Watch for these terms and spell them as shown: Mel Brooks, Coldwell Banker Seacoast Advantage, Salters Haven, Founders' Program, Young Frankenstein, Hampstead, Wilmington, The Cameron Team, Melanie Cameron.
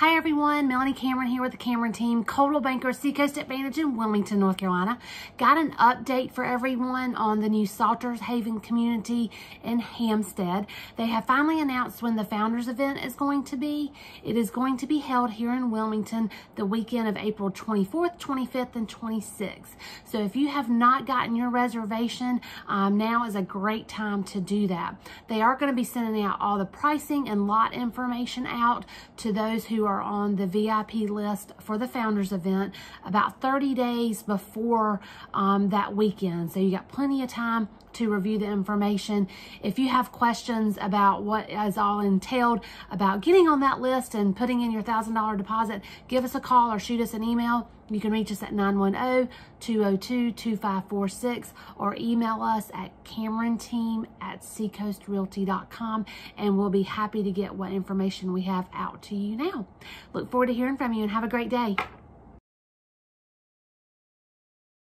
Hi everyone, Melanie Cameron here with the Cameron Team, Coldwell Banker Seacoast Advantage in Wilmington, North Carolina. Got an update for everyone on the new Salters Haven community in Hampstead. They have finally announced when the Founders event is going to be. It is going to be held here in Wilmington the weekend of April 24th, 25th, and 26th. So if you have not gotten your reservation, now is a great time to do that. They are going to be sending out all the pricing and lot information out to those who are on the VIP list for the Founders event about 30 days before that weekend. So you got plenty of time to review the information. If you have questions about what is all entailed about getting on that list and putting in your $1,000 deposit, give us a call or shoot us an email. You can reach us at 910-202-2546 or email us at cameronteam@seacoastrealty.com, and we'll be happy to get what information we have out to you now. Look forward to hearing from you and have a great day.